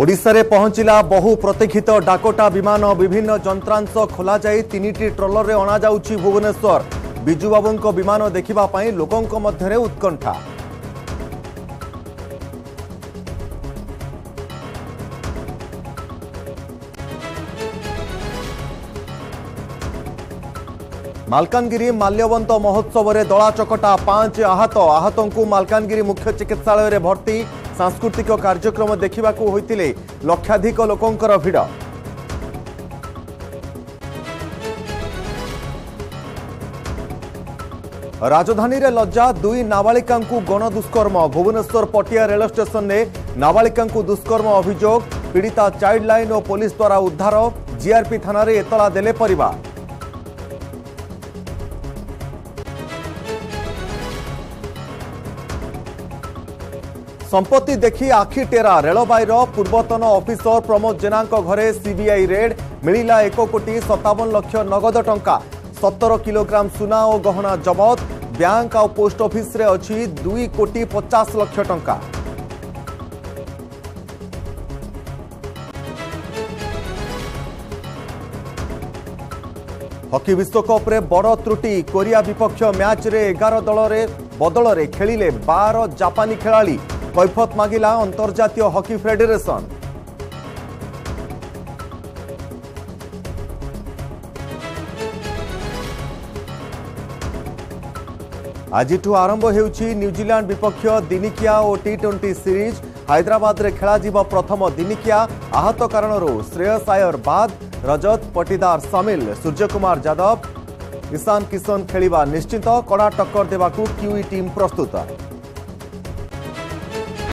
ओडिशारे पहुंचिला बहु प्रतीक्षित डाकोटा विमान विभिन्न जंत्रांश खोल जाई तीनिटी ट्रॉलर रे अणा जाउछि भुवनेश्वर। बिजू बाबूंक विमान देखिबा पई लोकंक मध्यरे उत्कंठा। मालकानगिरी माल्यवंत महोत्सव में दला चकटा 5 आहत। आहतों मालकानगिरी मुख्य चिकित्सालय में भर्ती। सांस्कृतिक कार्यक्रम देखा होते लक्षाधिक लोकंकर भिड़। राजधानी रे लज्जा, 2 नाबालिका गण दुष्कर्म। भुवनेश्वर पटिया रेल स्टेशन में नाबालिका दुष्कर्म अभियोग। पीड़िता चाइल्ड लाइन और पुलिस द्वारा उद्धार। जीआरपी थाना रे एतला देले परिवार। संपत्ति देखी आखि टेरा। रेलबाईर पूर्वतन ऑफिसर प्रमोद जेना घरे सीबीआई रेड। मिला 1,57,00,000 नगद टंका। 17 किलोग्राम सुना और गहना जबत। बैंक और पोस्ट ऑफिस रे अछि 2,50,00,000 टंका। हॉकी विश्वकप रे बड़ त्रुटि। कोरिया विपक्ष मैच रे 11 दल रे बदल खेलिले 12 जापानी खेलाड़ी। कैफत मागिला अंतर्जातीय हॉकी फेडरेशन। आज आरंभ होउछि न्यूजीलैंड विपक्ष दिनिकिया और टी20 सीरीज। हैदराबाद रे खेला जीव प्रथम दिनिकिया। आहत कारण श्रेयस आयर बाद, रजत पटीदार सामिल। सूर्यकुमार यादव, ईशान किशन खेलिबा निश्चित। कड़ा टक्कर देबाकू क्यूई टीम प्रस्तुत।